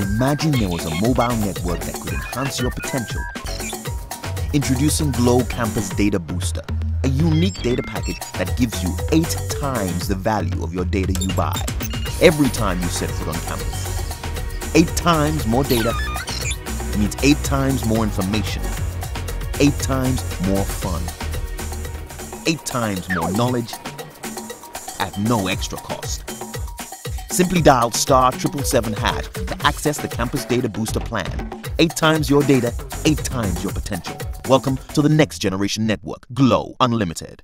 Imagine there was a mobile network that could enhance your potential. Introducing Glo Campus Data Booster, a unique data package that gives you 8 times the value of your data you buy every time you set foot on campus. 8 times more data means 8 times more information, 8 times more fun, 8 times more knowledge at no extra cost. Simply dial *777# to access the Campus Data Booster plan. 8 times your data, 8 times your potential. Welcome to the next generation network, Glo Unlimited.